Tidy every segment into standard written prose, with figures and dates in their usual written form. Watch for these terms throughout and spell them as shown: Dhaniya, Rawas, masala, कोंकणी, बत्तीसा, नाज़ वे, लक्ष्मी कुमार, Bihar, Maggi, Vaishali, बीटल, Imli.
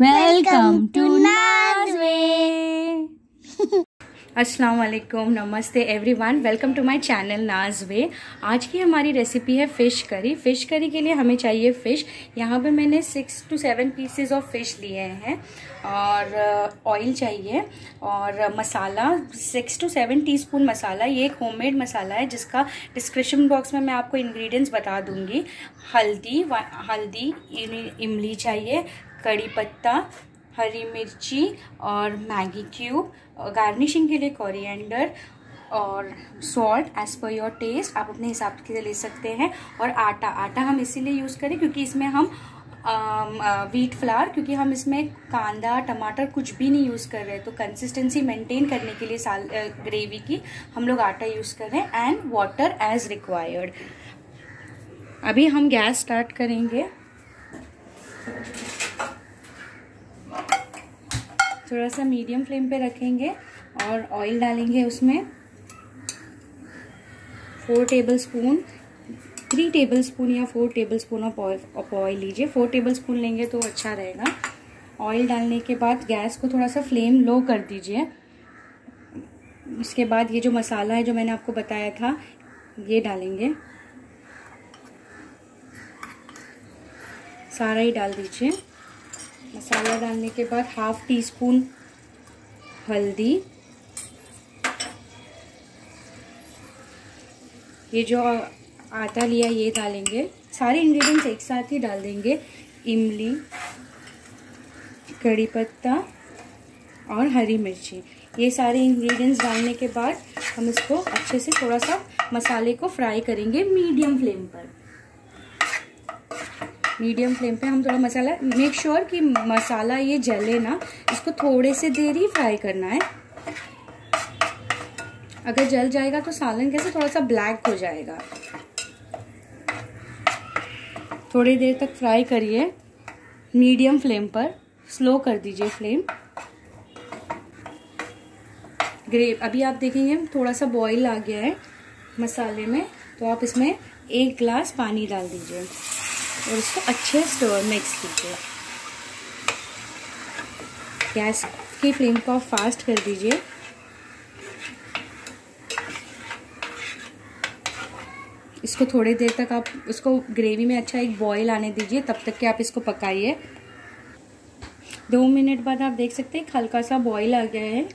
Welcome to नाज़ वे। अस्सलाम वालेकुम, नमस्ते everyone, welcome to my channel नाज़ वे। आज की हमारी रेसिपी है फ़िश करी। फ़िश करी के लिए हमें चाहिए फ़िश। यहाँ पे मैंने 6 to 7 पीसेस ऑफ फ़िश लिए हैं और ऑयल चाहिए और मसाला 6 to 7 टीस्पून मसाला। ये एक होममेड मसाला है जिसका डिस्क्रिप्शन बॉक्स में मैं आपको इंग्रेडिएंट्स बता दूँगी। हल्दी इमली चाहिए, कड़ी पत्ता, हरी मिर्ची और मैगी क्यूब, गार्निशिंग के लिए कोरिएंडर और salt as per your taste, आप अपने हिसाब से ले सकते हैं। और आटा, आटा हम इसीलिए यूज़ करें क्योंकि इसमें हम व्हीट फ्लावर, क्योंकि हम इसमें कांदा टमाटर कुछ भी नहीं यूज़ कर रहे, तो कंसिस्टेंसी मेंटेन करने के लिए ग्रेवी की हम लोग आटा यूज़ कर रहे हैं। And water as required. अभी हम गैस स्टार्ट करेंगे। थोड़ा सा मीडियम फ्लेम पे रखेंगे और ऑयल डालेंगे उसमें 3 टेबलस्पून या 4 टेबलस्पून ऑफ ऑयल लीजिए। 4 टेबलस्पून लेंगे तो अच्छा रहेगा। ऑयल डालने के बाद गैस को थोड़ा सा फ्लेम लो कर दीजिए। उसके बाद ये जो मसाला है जो मैंने आपको बताया था ये डालेंगे, सारा ही डाल दीजिए। मसाला डालने के बाद 1/2 टीस्पून हल्दी। ये जो आटा लिया ये डालेंगे। सारे इंग्रेडिएंट्स एक साथ ही डाल देंगे। इमली, कड़ी पत्ता और हरी मिर्ची, ये सारे इंग्रेडिएंट्स डालने के बाद हम इसको अच्छे से थोड़ा सा मसाले को फ्राई करेंगे मीडियम फ्लेम पर। मीडियम फ्लेम पे हम थोड़ा मसाला, मेक श्योर कि मसाला ये जले ना, इसको थोड़े से देर ही फ्राई करना है। अगर जल जाएगा तो सालन कैसे थोड़ा सा ब्लैक हो जाएगा। थोड़ी देर तक फ्राई करिए मीडियम फ्लेम पर, स्लो कर दीजिए फ्लेम। ग्रेवी अभी आप देखेंगे थोड़ा सा बॉईल आ गया है मसाले में, तो आप इसमें 1 ग्लास पानी डाल दीजिए और इसको अच्छे स्टोर मिक्स कीजिए। गैस की फ्लेम को फास्ट कर दीजिए। इसको थोड़ी देर तक आप इसको ग्रेवी में अच्छा एक बॉईल आने दीजिए, तब तक कि आप इसको पकाइए। 2 मिनट बाद आप देख सकते हैं हल्का सा बॉईल आ गया है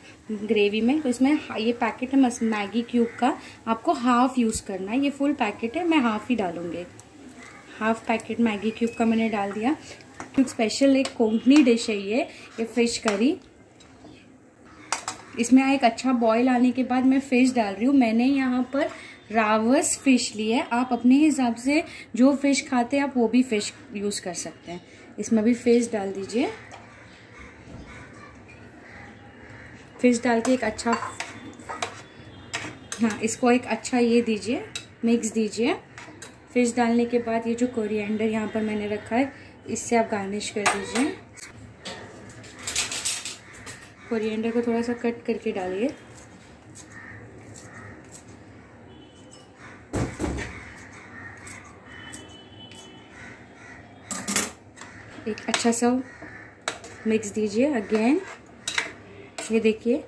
ग्रेवी में। तो इसमें ये पैकेट है मैगी क्यूब का, आपको हाफ यूज़ करना है। ये फुल पैकेट है, मैं हाफ ही डालूँगी। हाफ पैकेट मैगी क्यूब का मैंने डाल दिया क्योंकि स्पेशल एक कोंकणी डिश है ये फ़िश करी। इसमें एक अच्छा बॉईल आने के बाद मैं फ़िश डाल रही हूँ। मैंने यहाँ पर रावस फ़िश ली है, आप अपने हिसाब से जो फ़िश खाते हैं आप वो भी फ़िश यूज़ कर सकते हैं। इसमें भी फ़िश डाल दीजिए। फ़िश डाल के एक अच्छा, हाँ, इसको एक अच्छा ये दीजिए, मिक्स दीजिए। फिश डालने के बाद ये जो कोरिएंडर यहाँ पर मैंने रखा है इससे आप गार्निश कर दीजिए। कोरिएंडर को थोड़ा सा कट करके डालिए। एक अच्छा सा मिक्स दीजिए अगेन। ये देखिए,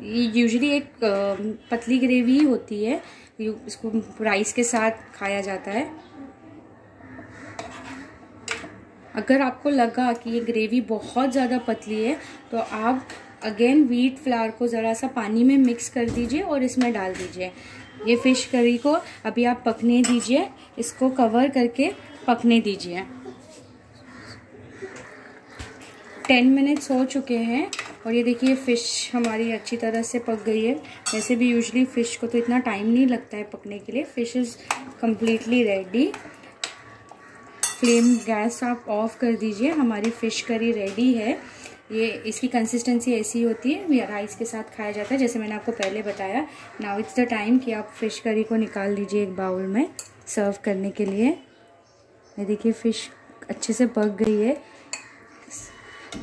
ये यूजुअली एक पतली ग्रेवी होती है, इसको राइस के साथ खाया जाता है। अगर आपको लगा कि ये ग्रेवी बहुत ज़्यादा पतली है तो आप अगेन व्हीट फ्लावर को ज़रा सा पानी में मिक्स कर दीजिए और इसमें डाल दीजिए। ये फ़िश करी को अभी आप पकने दीजिए, इसको कवर करके पकने दीजिए। 10 मिनट्स हो चुके हैं और ये देखिए फ़िश हमारी अच्छी तरह से पक गई है। वैसे भी यूजुअली फ़िश को तो इतना टाइम नहीं लगता है पकने के लिए। Fish is completely ready. Flame gas आप ऑफ कर दीजिए। हमारी फ़िश करी रेडी है। ये इसकी कंसिस्टेंसी ऐसी होती है, राइस के साथ खाया जाता है जैसे मैंने आपको पहले बताया। नाउ इट्स द टाइम कि आप फ़िश करी को निकाल लीजिए एक बाउल में सर्व करने के लिए। ये देखिए फ़िश अच्छे से पक गई है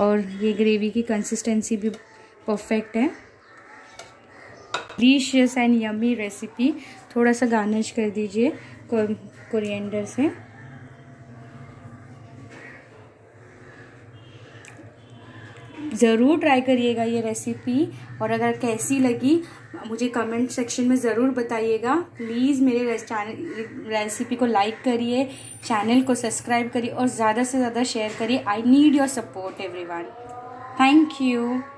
और ये ग्रेवी की कंसिस्टेंसी भी परफेक्ट है। Delicious and yummy recipe. थोड़ा सा गार्निश कर दीजिए कोरिएंडर से। ज़रूर ट्राई करिएगा ये रेसिपी। और अगर कैसी लगी मुझे कमेंट सेक्शन में ज़रूर बताइएगा। प्लीज़ मेरे चैनल रेसिपी को लाइक करिए, चैनल को सब्सक्राइब करिए और ज़्यादा से ज़्यादा शेयर करिए। I need your support everyone. Thank you.